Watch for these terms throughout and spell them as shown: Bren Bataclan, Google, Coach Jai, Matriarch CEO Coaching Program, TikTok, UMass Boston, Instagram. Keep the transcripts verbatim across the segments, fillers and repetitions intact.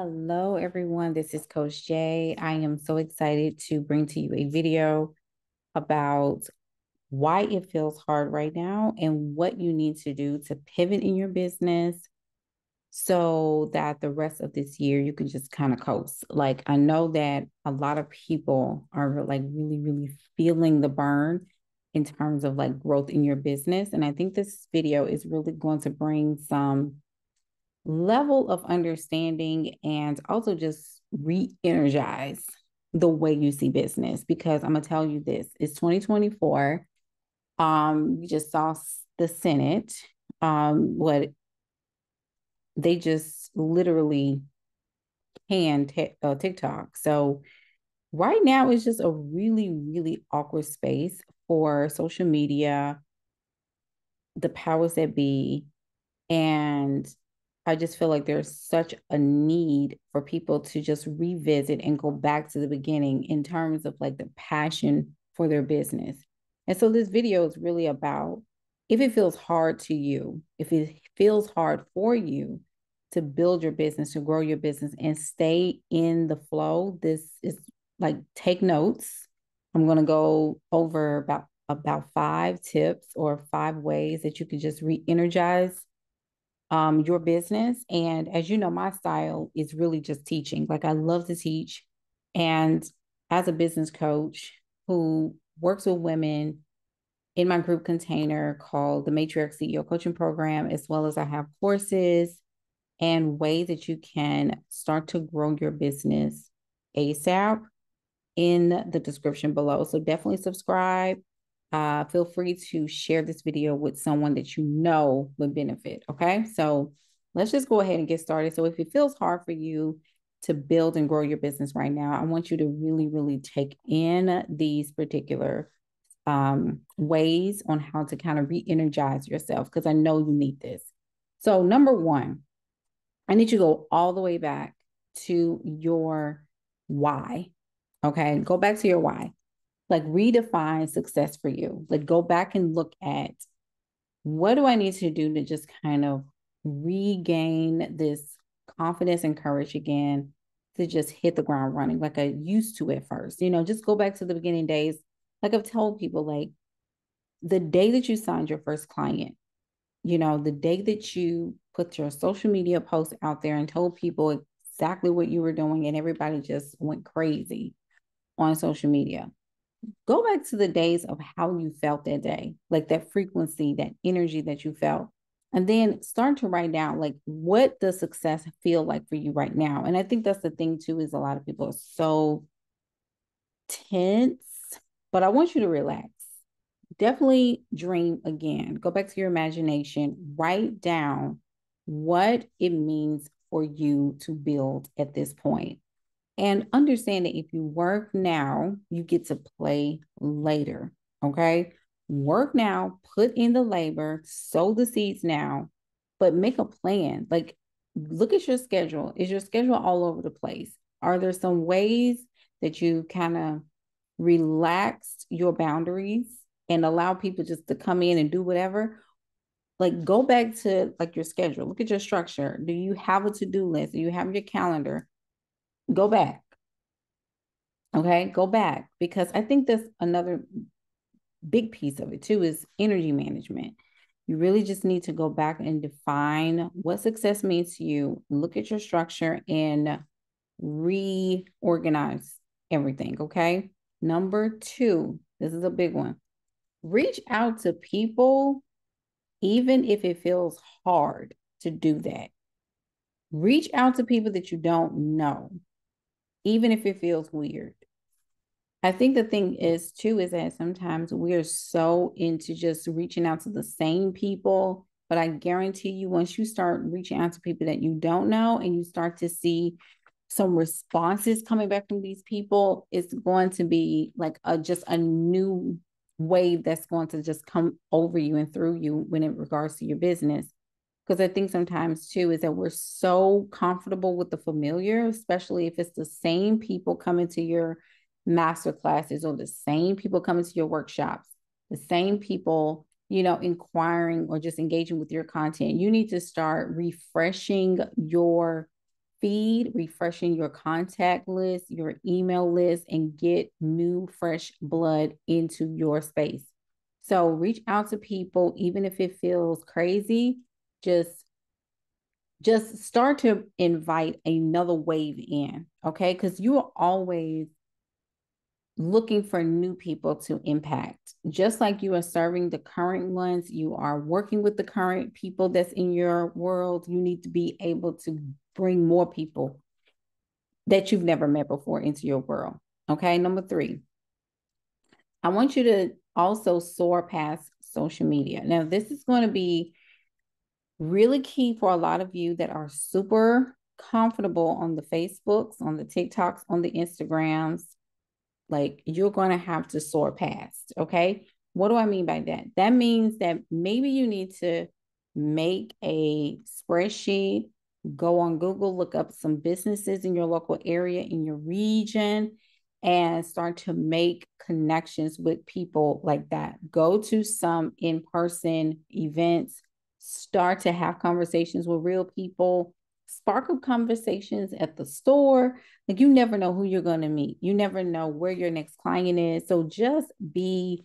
Hello, everyone. This is Coach Jai. I am so excited to bring to you a video about why it feels hard right now and what you need to do to pivot in your business so that the rest of this year you can just kind of coast. Like, I know that a lot of people are like really, really feeling the burn in terms of like growth in your business. And I think this video is really going to bring some level of understanding and also just re-energize the way you see business, because I'm gonna tell you this, it's twenty twenty-four. Um, you just saw the Senate, um, what they just literally canned t- uh, TikTok. So right now it's just a really, really awkward space for social media, the powers that be, and I just feel like there's such a need for people to just revisit and go back to the beginning in terms of like the passion for their business. And so this video is really about, if it feels hard to you, if it feels hard for you to build your business, to grow your business and stay in the flow, this is like, take notes. I'm going to go over about, about five tips or five ways that you can just re-energize Um, your business. And as you know, my style is really just teaching. Like, I love to teach. And as a business coach who works with women in my group container called the Matriarch C E O Coaching Program, as well as I have courses and ways that you can start to grow your business ASAP in the description below. So definitely subscribe. Uh, feel free to share this video with someone that you know would benefit. Okay, so let's just go ahead and get started. So if it feels hard for you to build and grow your business right now, I want you to really, really take in these particular um, ways on how to kind of re-energize yourself, because I know you need this. So number one, I need you to go all the way back to your why. Okay, go back to your why. Like, redefine success for you. Like, go back and look at, what do I need to do to just kind of regain this confidence and courage again to just hit the ground running like I used to at first? You know, just go back to the beginning days. Like, I've told people, like, the day that you signed your first client, you know, the day that you put your social media post out there and told people exactly what you were doing, and everybody just went crazy on social media. Go back to the days of how you felt that day, like that frequency, that energy that you felt, and then start to write down, like, what does success feel like for you right now? And I think that's the thing too, is a lot of people are so tense, but I want you to relax. Definitely dream again. Go back to your imagination, write down what it means for you to build at this point. And understand that if you work now, you get to play later, okay? Work now, put in the labor, sow the seeds now, but make a plan. Like, look at your schedule. Is your schedule all over the place? Are there some ways that you kind of relaxed your boundaries and allow people just to come in and do whatever? Like, go back to like your schedule. Look at your structure. Do you have a to-do list? Do you have your calendar? Go back. Okay, go back, because I think that's another big piece of it too, is energy management. You really just need to go back and define what success means to you. Look at your structure and reorganize everything. Okay. Number two, this is a big one. Reach out to people, even if it feels hard to do that. Reach out to people that you don't know, even if it feels weird. I think the thing is too, is that sometimes we are so into just reaching out to the same people, but I guarantee you, once you start reaching out to people that you don't know, and you start to see some responses coming back from these people, it's going to be like a, just a new wave that's going to just come over you and through you when it regards to your business. Because I think sometimes too, is that we're so comfortable with the familiar, especially if it's the same people coming to your master classes or the same people coming to your workshops, the same people, you know, inquiring or just engaging with your content. You need to start refreshing your feed, refreshing your contact list, your email list, and get new, fresh blood into your space. So reach out to people, even if it feels crazy, just, just start to invite another wave in, okay? Because you are always looking for new people to impact. Just like you are serving the current ones, you are working with the current people that's in your world, you need to be able to bring more people that you've never met before into your world, okay? Number three, I want you to also soar past social media. Now, this is going to be really key for a lot of you that are super comfortable on the Facebooks, on the TikToks, on the Instagrams. Like, you're going to have to soar past, okay? What do I mean by that? That means that maybe you need to make a spreadsheet, go on Google, look up some businesses in your local area, in your region, and start to make connections with people like that. Go to some in-person events, start to have conversations with real people, spark up conversations at the store. Like, you never know who you're going to meet. You never know where your next client is. So just be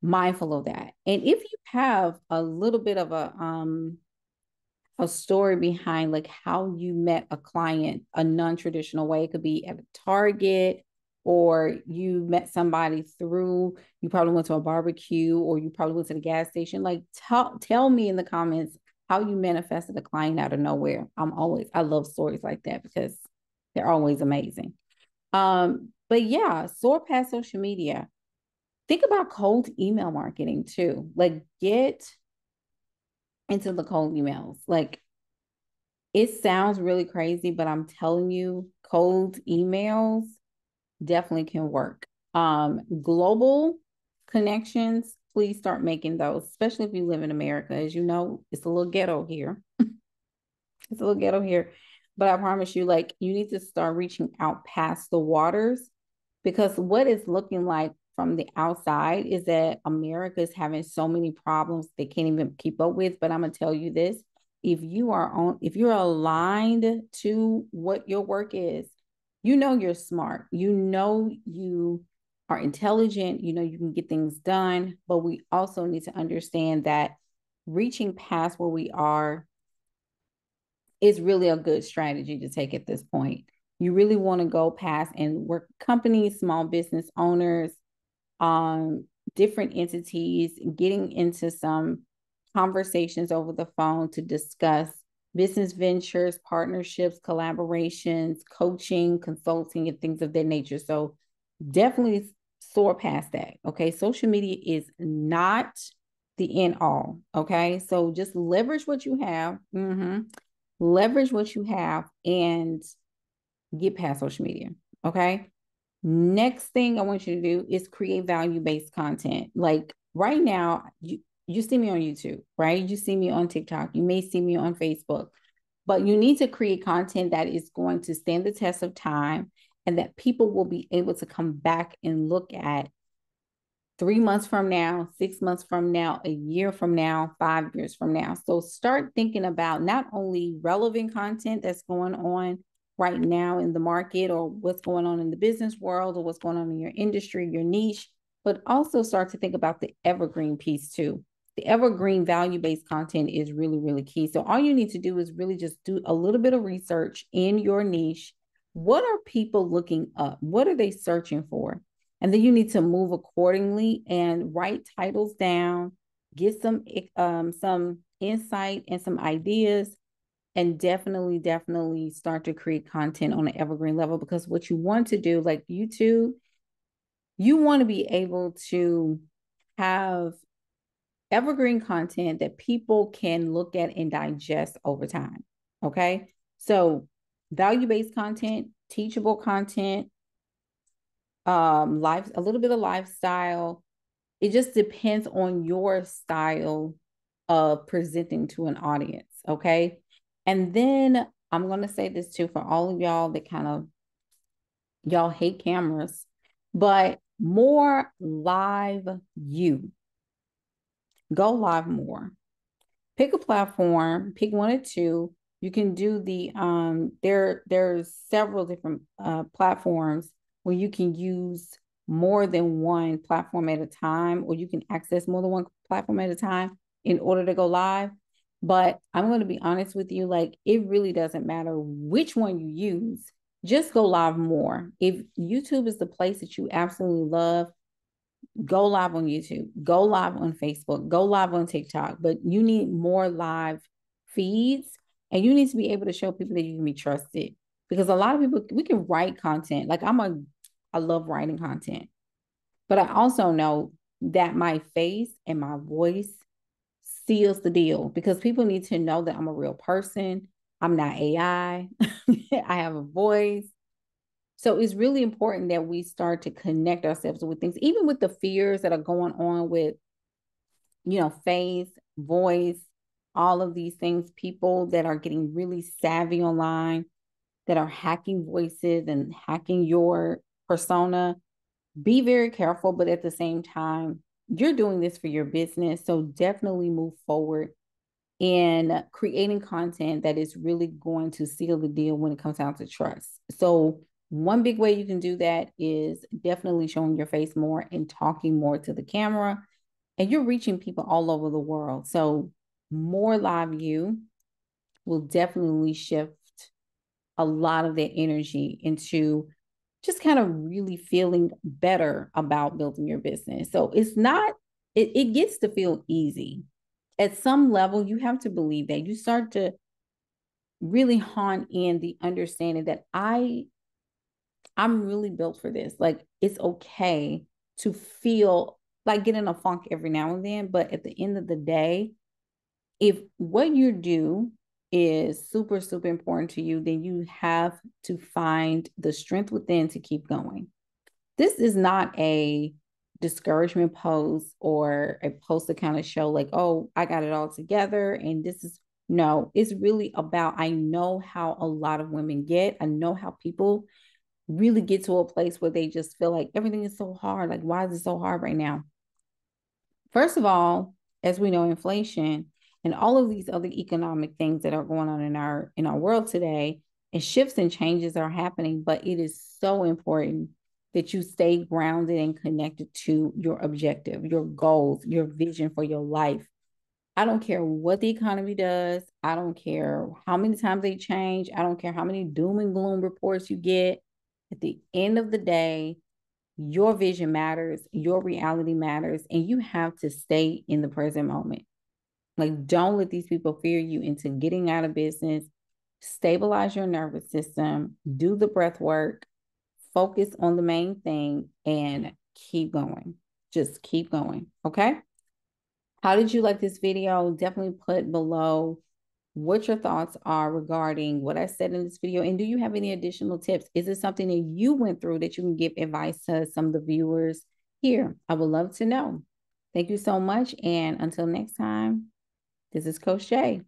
mindful of that. And if you have a little bit of a, um, a story behind like how you met a client a non-traditional way, it could be at a Target, or you met somebody through, you probably went to a barbecue, or you probably went to the gas station. Like, tell, tell me in the comments how you manifested a client out of nowhere. I'm always, I love stories like that because they're always amazing. Um, but yeah, soar past social media. Think about cold email marketing too. Like, get into the cold emails. Like, it sounds really crazy, but I'm telling you, cold emails definitely can work. Um, global connections, please start making those, especially if you live in America. As you know, it's a little ghetto here. It's a little ghetto here. But I promise you, like, you need to start reaching out past the waters, because what it's looking like from the outside is that America is having so many problems they can't even keep up with. But I'm going to tell you this. If you are on, if you're aligned to what your work is, you know you're smart. You know you are intelligent. You know you can get things done. But we also need to understand that reaching past where we are is really a good strategy to take at this point. You really want to go past and work companies, small business owners, um, different entities, getting into some conversations over the phone to discuss business ventures, partnerships, collaborations, coaching, consulting, and things of that nature. So definitely soar past that, okay? Social media is not the end all, okay? So just leverage what you have. Mm-hmm. Leverage what you have and get past social media, okay? Next thing I want you to do is create value-based content. Like, right now, you, you see me on YouTube, right? You see me on TikTok. You may see me on Facebook. But you need to create content that is going to stand the test of time and that people will be able to come back and look at three months from now, six months from now, a year from now, five years from now. So start thinking about not only relevant content that's going on right now in the market or what's going on in the business world or what's going on in your industry, your niche, but also start to think about the evergreen piece too. The evergreen value-based content is really, really key. So all you need to do is really just do a little bit of research in your niche. What are people looking up? What are they searching for? And then you need to move accordingly and write titles down, get some, um, some insight and some ideas, and definitely, definitely start to create content on an evergreen level, because what you want to do, like YouTube, you want to be able to have evergreen content that people can look at and digest over time, okay? So value-based content, teachable content, Um, life, a little bit of lifestyle. It just depends on your style of presenting to an audience. Okay. And then I'm going to say this too, for all of y'all that kind of, y'all hate cameras, but more live you. Go live more. Pick a platform, pick one or two. You can do the, um, there, there's several different uh, platforms where you can use more than one platform at a time, or you can access more than one platform at a time in order to go live. But I'm going to be honest with you, like, it really doesn't matter which one you use, just go live more. If YouTube is the place that you absolutely love, go live on YouTube, go live on Facebook, go live on TikTok, but you need more live feeds, and you need to be able to show people that you can be trusted, because a lot of people, we can write content. Like I'm a, I love writing content, but I also know that my face and my voice seals the deal, because people need to know that I'm a real person. I'm not A I. I have a voice. So it's really important that we start to connect ourselves with things, even with the fears that are going on with, you know, face, voice, all of these things, people that are getting really savvy online, that are hacking voices and hacking your persona. Be very careful, but at the same time, you're doing this for your business. So definitely move forward in creating content that is really going to seal the deal when it comes down to trust. So one big way you can do that is definitely showing your face more and talking more to the camera, and you're reaching people all over the world. So more live you will definitely shift a lot of that energy into just kind of really feeling better about building your business. So it's not, it, it gets to feel easy. At some level, you have to believe that. You start to really hone in the understanding that I, I'm really built for this. Like, it's okay to feel like get in a funk every now and then, but at the end of the day, if what you do is super, super important to you, then you have to find the strength within to keep going. This is not a discouragement post or a post to kind of show like, oh, I got it all together. And this is, no, it's really about, I know how a lot of women get. I know how people really get to a place where they just feel like everything is so hard. Like, why is it so hard right now? First of all, as we know, inflation and all of these other economic things that are going on in our in our world today, and shifts and changes are happening, but it is so important that you stay grounded and connected to your objective, your goals, your vision for your life. I don't care what the economy does. I don't care how many times they change. I don't care how many doom and gloom reports you get. At the end of the day, your vision matters, your reality matters, and you have to stay in the present moment. Like, don't let these people fear you into getting out of business. Stabilize your nervous system, do the breath work, focus on the main thing, and keep going. Just keep going, okay? How did you like this video? Definitely put below what your thoughts are regarding what I said in this video, and do you have any additional tips? Is it something that you went through that you can give advice to some of the viewers here? I would love to know. Thank you so much, and until next time, this is Coach Jai.